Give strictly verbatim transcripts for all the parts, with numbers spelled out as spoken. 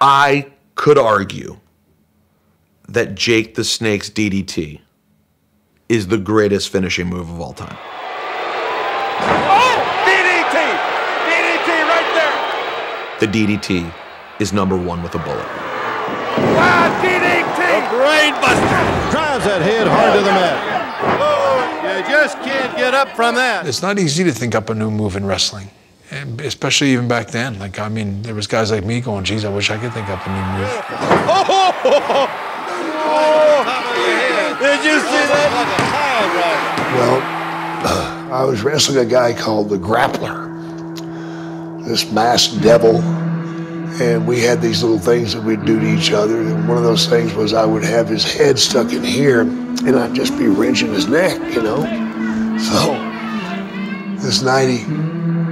I could argue that Jake the Snake's D D T is the greatest finishing move of all time. The D D T is number one with a bullet. Wow, D D T! A brainbuster! Drives that head hard to the mat. Oh, you just can't get up from that. It's not easy to think up a new move in wrestling, especially even back then. Like, I mean, there was guys like me going, geez, I wish I could think up a new move. Oh! Oh, oh, oh. Oh did you see that? Well, uh, I was wrestling a guy called the Grappler. This masked devil, and we had these little things that we'd do to each other, and one of those things was I would have his head stuck in here, and I'd just be wrenching his neck, you know? So, this night he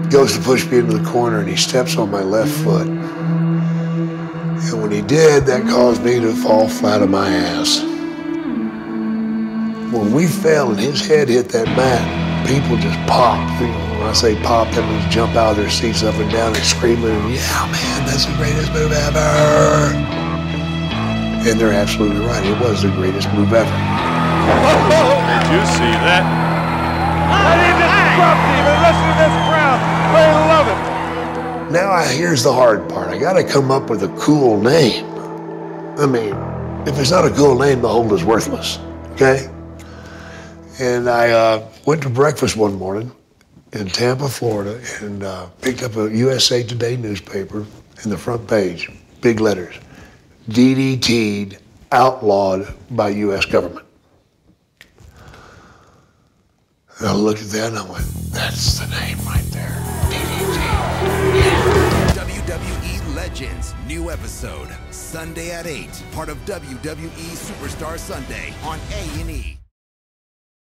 goes to push me into the corner, and he steps on my left foot. And when he did, that caused me to fall flat on my ass. When we fell and his head hit that mat, people just popped. When I say pop, that means jump out of their seats up and down and screaming, yeah, man, that's the greatest move ever. And they're absolutely right. It was the greatest move ever. Did you see that? That is disruptive. And listen to this crowd. They love it. Now, I, here's the hard part. I got to come up with a cool name. I mean, if it's not a cool name, the hold is worthless, okay? And I uh, went to breakfast one morning in Tampa, Florida, and uh, picked up a U S A Today newspaper, and the front page, big letters, D D T'd, outlawed by U S government. And I looked at that and I went, that's the name right there, D D T. W W E Legends, new episode, Sunday at eight, part of W W E Superstar Sunday on A and E.